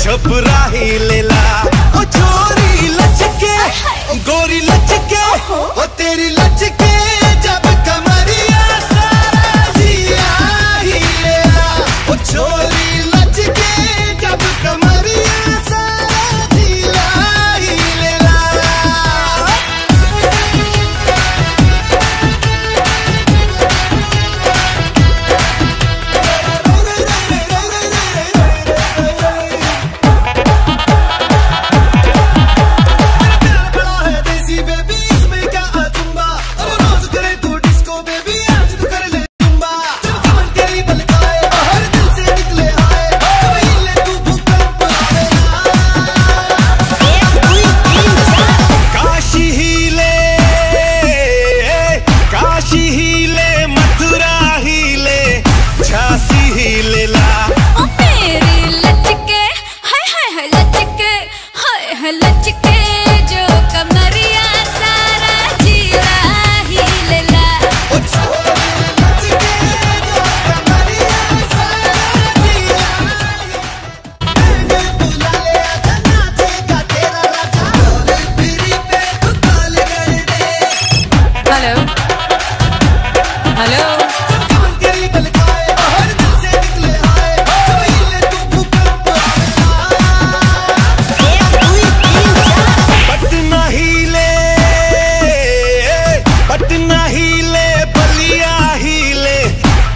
छपरा ही ले ला ओ छोरी लचके गोरी लचके ओ तेरी लचके जब कमरिया सारा जिया ही ले ला ओ छोरी लचके जब कमरिया सारा जिया ही ले ला।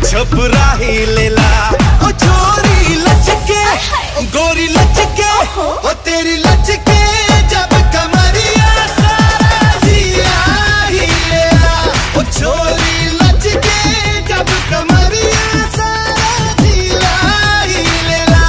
छपरा ही ले ला ओ छोरी लचके गोरी लचके ओ तेरी लचके जब कमरिया सारा जिया ही ले ला ओ छोरी लचके जब कमरिया सारा जिया ही ले ला।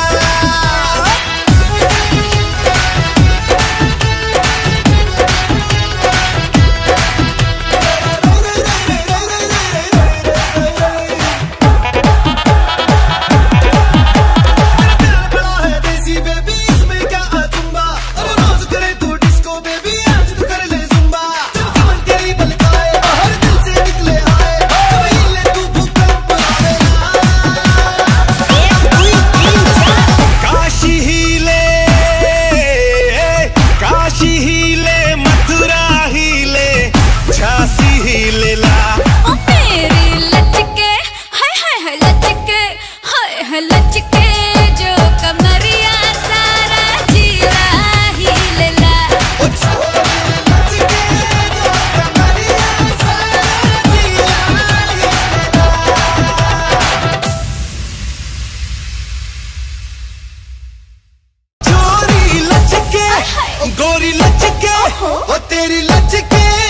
गोरी लचके ओ तेरी लचके।